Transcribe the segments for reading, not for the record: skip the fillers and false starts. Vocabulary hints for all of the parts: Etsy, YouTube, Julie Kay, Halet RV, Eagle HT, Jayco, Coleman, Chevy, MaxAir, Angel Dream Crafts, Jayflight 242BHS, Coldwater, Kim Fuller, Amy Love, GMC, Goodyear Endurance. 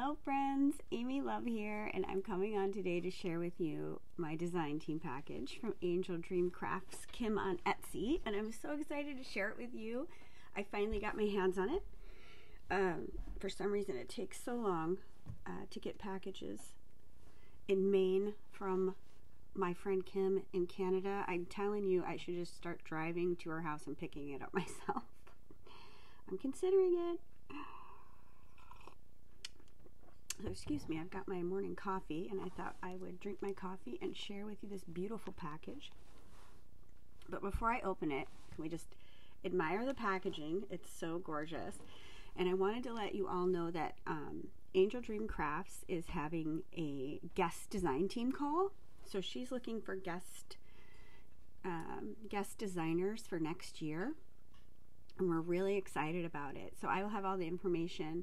Hello friends, Amy Love here, and I'm coming on today to share with you my design team package from Angel Dream Crafts, Kim on Etsy, and I'm so excited to share it with you. I finally got my hands on it. For some reason it takes so long to get packages in Maine from my friend Kim in Canada. I'm telling you, I should just start driving to her house and picking it up myself. I'm considering it. So excuse me, I've got my morning coffee and I thought I would drink my coffee and share with you this beautiful package. But before I open it, can we just admire the packaging? It's so gorgeous. And I wanted to let you all know that Angel Dream Crafts is having a guest design team call. So she's looking for guest designers for next year. And we're really excited about it. So I will have all the information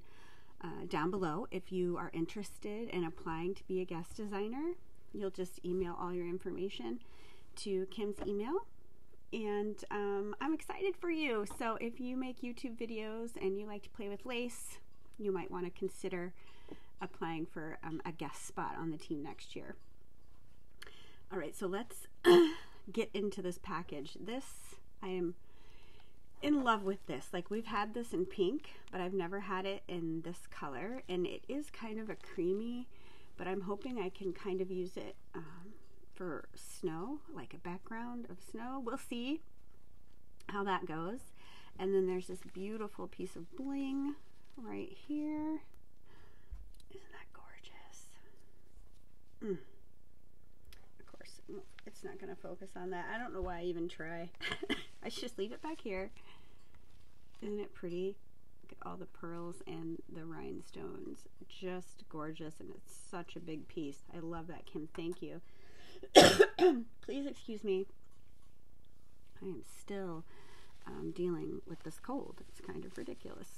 down below. If you are interested in applying to be a guest designer, you'll just email all your information to Kim's email, and I'm excited for you. So if you make YouTube videos and you like to play with lace, you might want to consider applying for a guest spot on the team next year. All right, so let's get into this package. I am in love with this. Like, we've had this in pink, but I've never had it in this color, and it is kind of a creamy, but I'm hoping I can kind of use it for snow, like a background of snow. We'll see how that goes. And then there's this beautiful piece of bling right here. Isn't that gorgeous? Of course it's not going to focus on that. I don't know why I even try. I should just leave it back here. Isn't it pretty? Look at all the pearls and the rhinestones. Just gorgeous, and it's such a big piece. I love that, Kim. Thank you. Please excuse me. I am still dealing with this cold. It's kind of ridiculous.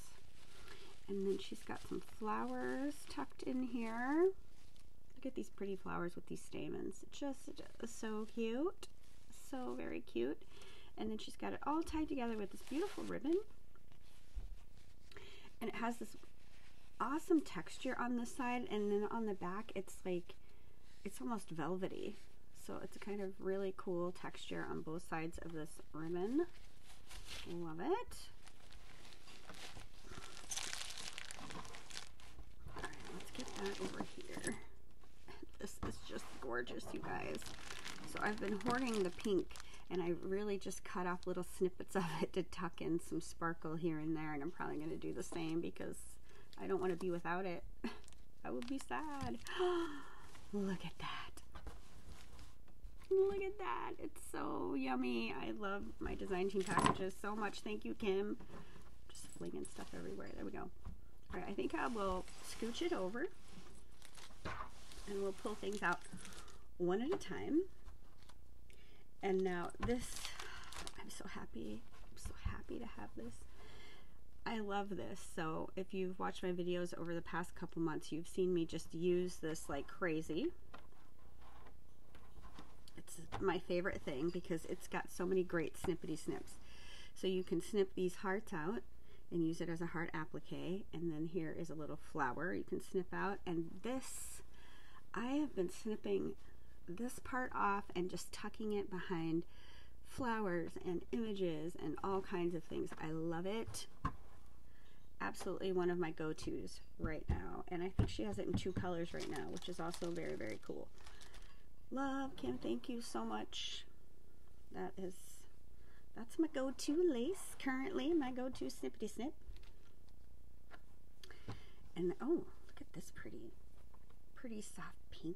And then she's got some flowers tucked in here. Look at these pretty flowers with these stamens. Just so cute. So very cute. And then she's got it all tied together with this beautiful ribbon. And it has this awesome texture on this side, and then on the back it's like, it's almost velvety. So it's a kind of really cool texture on both sides of this ribbon. Love it. All right, let's get that over here. This is just gorgeous, you guys. So I've been hoarding the pink, and I really just cut off little snippets of it to tuck in some sparkle here and there, and I'm probably going to do the same because I don't want to be without it. I would be sad. Look at that. Look at that. It's so yummy. I love my design team packages so much. Thank you, Kim. Just flinging stuff everywhere. There we go. All right, I think I will scooch it over, and we'll pull things out one at a time. And now this, I'm so happy. I'm so happy to have this. I love this. So if you've watched my videos over the past couple months, you've seen me just use this like crazy. It's my favorite thing because it's got so many great snippety snips. So you can snip these hearts out and use it as a heart applique. And then here is a little flower you can snip out. And this, I have been snipping this part off and just tucking it behind flowers and images and all kinds of things. I love it. Absolutely one of my go-tos right now. And I think she has it in two colors right now, which is also very, very cool. Love, Kim, thank you so much. That's my go-to lace currently, my go-to snippety snip. And oh, look at this pretty soft pink.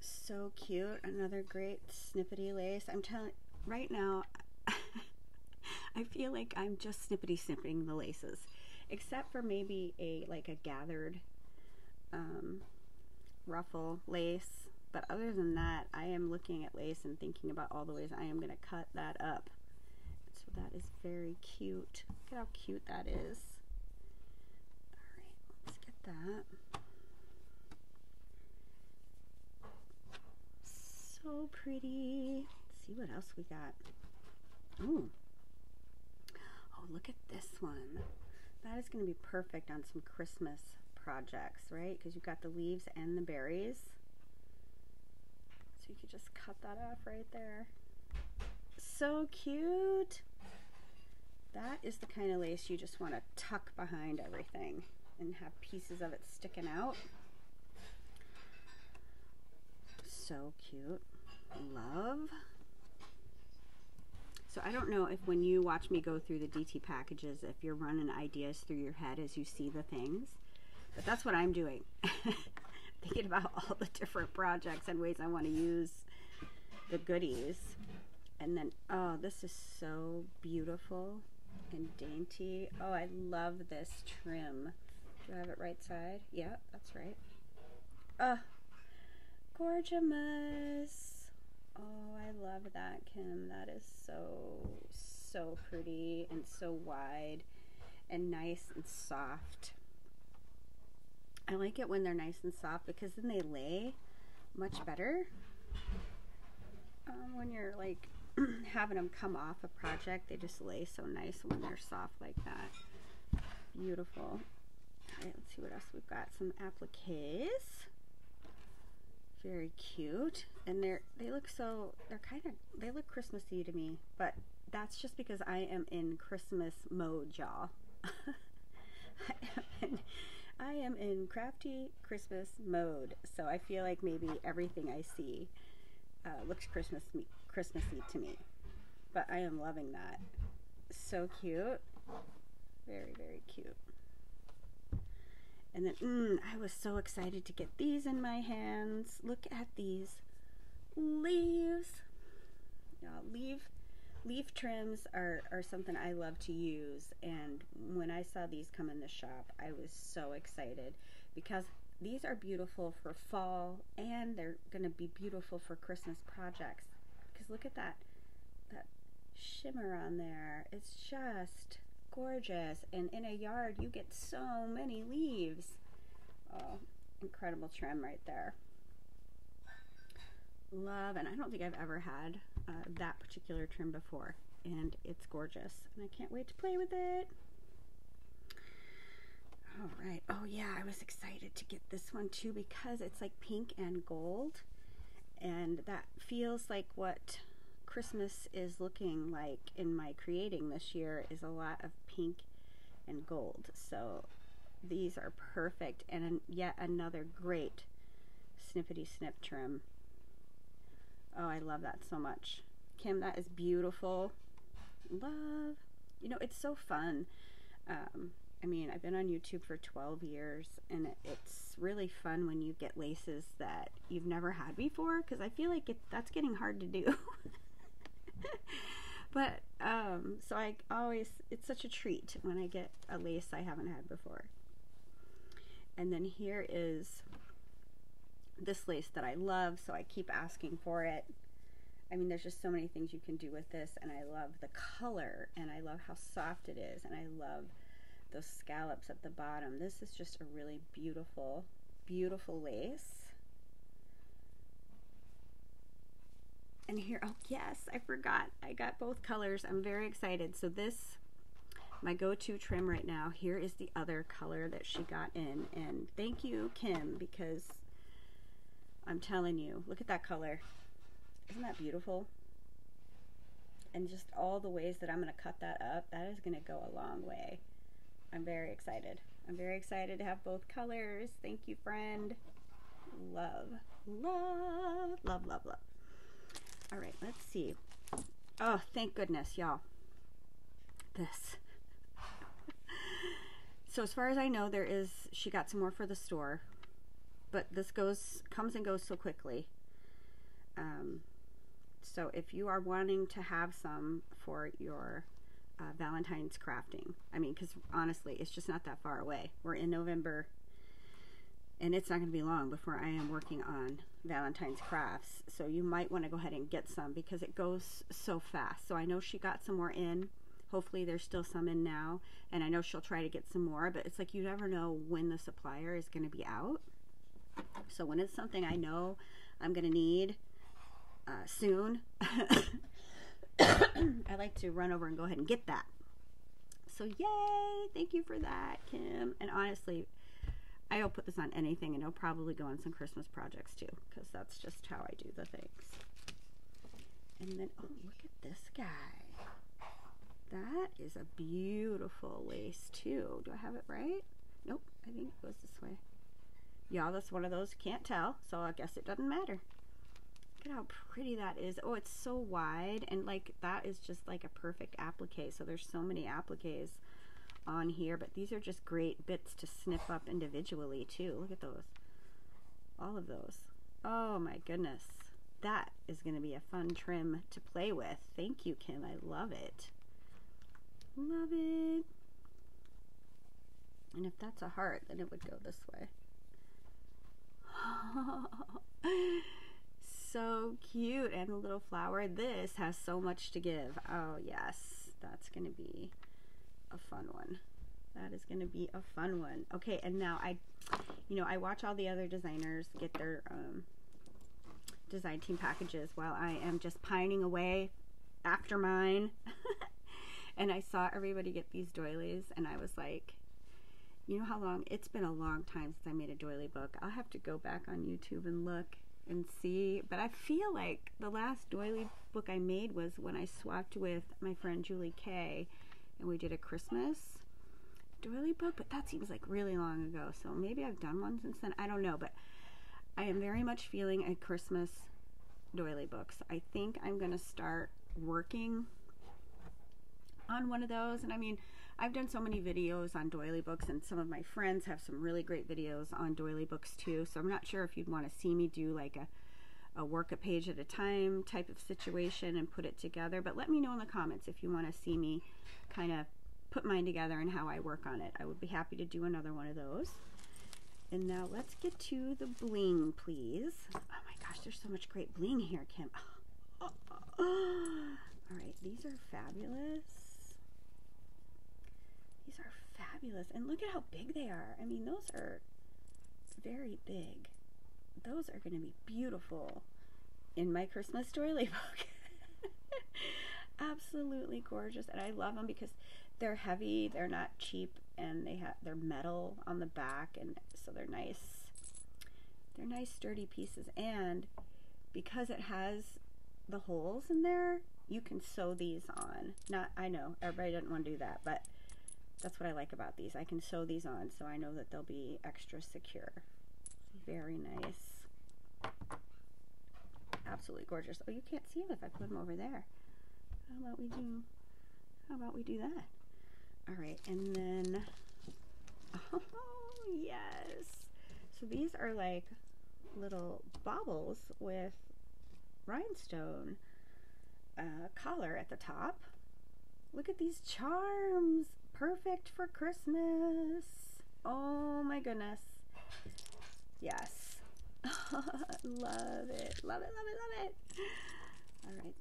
So cute. Another great snippety lace. I'm telling right now, I feel like I'm just snippety snipping the laces, except for maybe like a gathered ruffle lace. But other than that, I am looking at lace and thinking about all the ways I am going to cut that up. So that is very cute. Look at how cute that is. All right, let's get that. So pretty. Let's see what else we got. Oh, look at this one. That is going to be perfect on some Christmas projects, right? Because you've got the leaves and the berries. So you could just cut that off right there. So cute. That is the kind of lace you just want to tuck behind everything and have pieces of it sticking out. So cute. Love. So I don't know if when you watch me go through the DT packages, if you're running ideas through your head as you see the things, but that's what I'm doing. Thinking about all the different projects and ways I want to use the goodies. And then, oh, this is so beautiful and dainty. Oh, I love this trim. Do I have it right side? Yeah, that's right. Oh, gorgeous. Oh, I love that, Kim. That is so, so pretty and so wide and nice and soft. I like it when they're nice and soft because then they lay much better. When you're like having them come off a project, they just lay so nice when they're soft like that. Beautiful. All right, let's see what else we've got. Some appliques. Very cute. And they look so, they look Christmassy to me, but that's just because I am in Christmas mode, y'all. I am in crafty Christmas mode. So I feel like maybe everything I see looks Christmassy to me, but I am loving that. So cute. Very, very cute. And then, I was so excited to get these in my hands. Look at these leaves. Now, leaf trims are something I love to use, and when I saw these come in the shop, I was so excited because these are beautiful for fall, and they're going to be beautiful for Christmas projects. Because look at that shimmer on there. It's just gorgeous, and in a yard you get so many leaves. Oh, incredible trim right there. Love. And I don't think I've ever had that particular trim before, and it's gorgeous, and I can't wait to play with it. All right. Oh yeah, I was excited to get this one too because it's like pink and gold, and that feels like what Christmas is looking like in my creating this year is a lot of pink and gold. So these are perfect, and yet another great snippety snip trim. Oh, I love that so much. Kim, that is beautiful. Love. You know, it's so fun. I mean, I've been on YouTube for 12 years, and it's really fun when you get laces that you've never had before, because I feel like that's getting hard to do. But, so it's such a treat when I get a lace I haven't had before. And then here is this lace that I love, so I keep asking for it. I mean, there's just so many things you can do with this, and I love the color, and I love how soft it is, and I love those scallops at the bottom. This is just a really beautiful, beautiful lace. And here, oh yes, I forgot, I got both colors. I'm very excited. So this, my go-to trim right now, here is the other color that she got in. And thank you, Kim, because I'm telling you, look at that color. Isn't that beautiful? And just all the ways that I'm gonna cut that up, that is gonna go a long way. I'm very excited. I'm very excited to have both colors. Thank you, friend. Love, love, love, love, love. All right, let's see. Oh, thank goodness, y'all. This. So as far as I know, she got some more for the store. But this comes and goes so quickly. So if you are wanting to have some for your Valentine's crafting, I mean, because honestly, it's just not that far away. We're in November, and it's not going to be long before I am working on Valentine's crafts. So you might want to go ahead and get some because it goes so fast. So I know she got some more in. Hopefully there's still some in now, and I know she'll try to get some more, but it's like you never know when the supplier is going to be out. So when it's something I know I'm going to need soon, I like to run over and go ahead and get that. So yay, thank you for that, Kim. And honestly, I'll put this on anything, and it'll probably go on some Christmas projects too, because that's just how I do the things. And then, oh, look at this guy. That is a beautiful lace too. Do I have it right? Nope, I think it goes this way. Y'all, that's one of those, can't tell, so I guess it doesn't matter. Look at how pretty that is. Oh, it's so wide, and like that is just like a perfect applique. So there's so many appliques on here, but these are just great bits to snip up individually too. Look at those, all of those. Oh my goodness, that is going to be a fun trim to play with. Thank you, Kim, I love it, love it. And if that's a heart, then it would go this way. So cute. And the little flower, this has so much to give. Oh yes, that's gonna be a fun one. That is gonna be a fun one. Okay, and now I watch all the other designers get their design team packages while I am just pining away after mine. And I saw everybody get these doilies, and I was like, you know how long? It's been a long time since I made a doily book. I'll have to go back on YouTube and look and see. But I feel like the last doily book I made was when I swapped with my friend Julie Kay, and we did a Christmas doily book, but that seems like really long ago. So maybe I've done one since then. I don't know, but I am very much feeling a Christmas doily book. So I think I'm going to start working on one of those. And I mean, I've done so many videos on doily books, and some of my friends have some really great videos on doily books too. So I'm not sure if you'd want to see me do like a work a page at a time type of situation and put it together. But let me know in the comments if you want to see me kind of put mine together and how I work on it. I would be happy to do another one of those. And now let's get to the bling, please. Oh my gosh, there's so much great bling here, Kim. Oh, oh, oh. All right, these are fabulous. These are fabulous, and look at how big they are. I mean, those are very big. Those are gonna be beautiful in my Christmas doily book. Absolutely gorgeous, and I love them because they're heavy, they're not cheap, and they're metal on the back, and so they're nice. They're nice sturdy pieces, and because it has the holes in there, you can sew these on. Not, I know, everybody doesn't wanna do that, but that's what I like about these. I can sew these on, so I know that they'll be extra secure. Very nice. Absolutely gorgeous. Oh, you can't see them if I put them over there. How about we do that? All right, and then, oh, yes. So these are like little baubles with rhinestone collar at the top. Look at these charms. Perfect for Christmas. Oh my goodness. Yes. Love it. Love it, love it, love it. All right.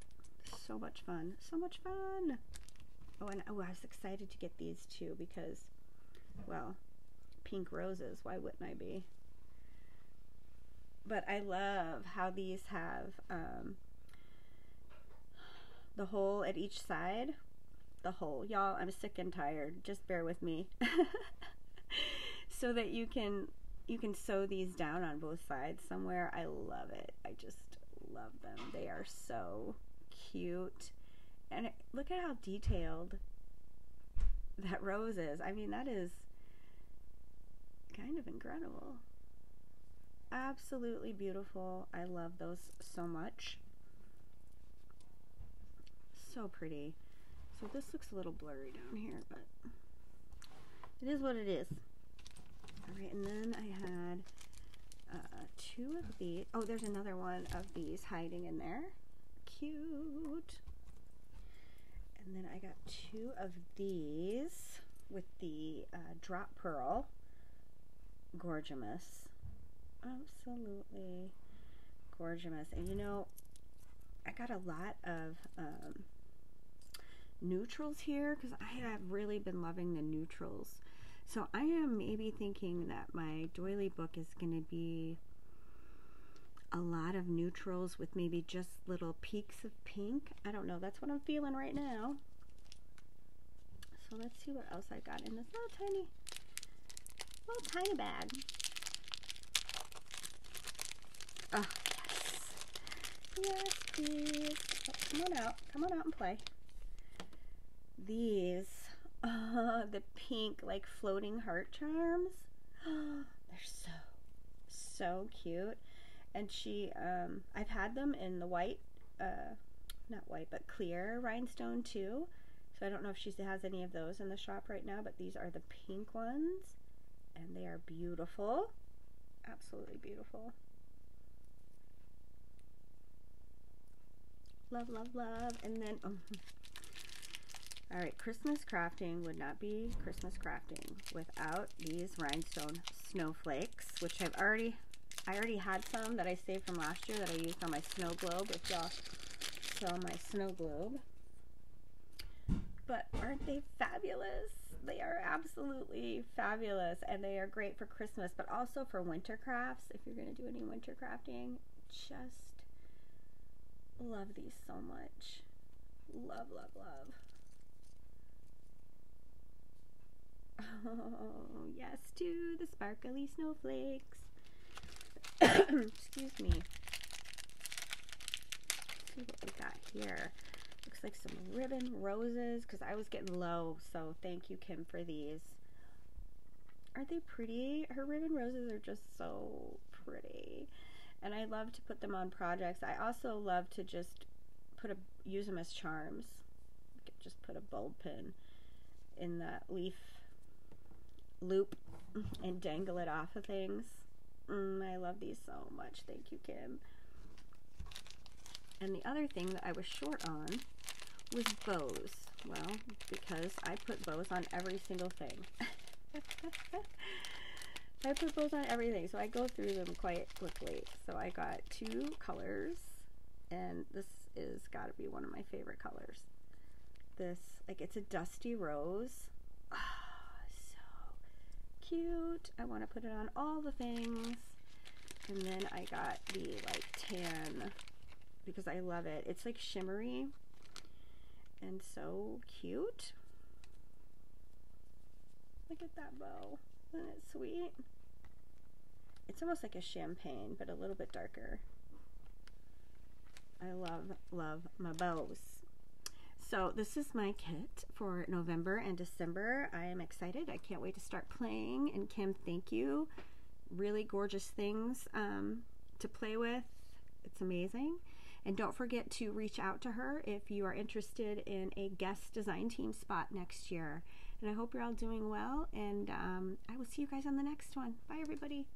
So much fun. So much fun. Oh, and oh, I was excited to get these too because, well, pink roses. Why wouldn't I be? But I love how these have the hole at each side. The hole, y'all, I'm sick and tired, just bear with me. So that you can sew these down on both sides somewhere. I love it. I just love them. They are so cute, and look at how detailed that rose is. I mean, that is kind of incredible. Absolutely beautiful. I love those so much. So pretty. So this looks a little blurry down here, but it is what it is. All right, and then I had two of these. Oh, there's another one of these hiding in there. Cute. And then I got two of these with the drop pearl. Gorgeous. Absolutely gorgeous. And you know, I got a lot of neutrals here because I have really been loving the neutrals. So I am maybe thinking that my doily book is going to be a lot of neutrals with maybe just little peaks of pink. I don't know, that's what I'm feeling right now. So let's see what else I got in this little tiny bag. Oh, yes. Yes, please. Oh, come on out. Come on out and play. These. The pink, like, floating heart charms. Oh, they're so, so cute. And she, I've had them in the white, not white, but clear rhinestone too. So I don't know if she has any of those in the shop right now, but these are the pink ones. And they are beautiful. Absolutely beautiful. Love, love, love. And then, oh. All right, Christmas crafting would not be Christmas crafting without these rhinestone snowflakes, which I've already, I had some that I saved from last year that I used on my snow globe, if y'all saw my snow globe. But aren't they fabulous? They are absolutely fabulous, and they are great for Christmas, but also for winter crafts. If you're gonna do any winter crafting, just love these so much. Love, love, love. Oh, yes to the sparkly snowflakes. Excuse me. Let's see what we got here. Looks like some ribbon roses, because I was getting low, so thank you, Kim, for these. Aren't they pretty? Her ribbon roses are just so pretty. And I love to put them on projects. I also love to just put a, use them as charms. You could just put a bulb pin in that leaf loop and dangle it off of things. I love these so much. Thank you, Kim. And the other thing that I was short on was bows. Well, because I put bows on every single thing. I put bows on everything, so I go through them quite quickly. So I got two colors, and this is gotta be one of my favorite colors. This, like, it's a dusty rose. Cute. I want to put it on all the things. And then I got the like tan because I love it. It's like shimmery and so cute. Look at that bow. Isn't it sweet? It's almost like a champagne, but a little bit darker. I love, love my bows. So this is my kit for November and December. I am excited. I can't wait to start playing. And Kim, thank you. Really gorgeous things to play with. It's amazing. And don't forget to reach out to her if you are interested in a guest design team spot next year. And I hope you're all doing well. And I will see you guys on the next one. Bye, everybody.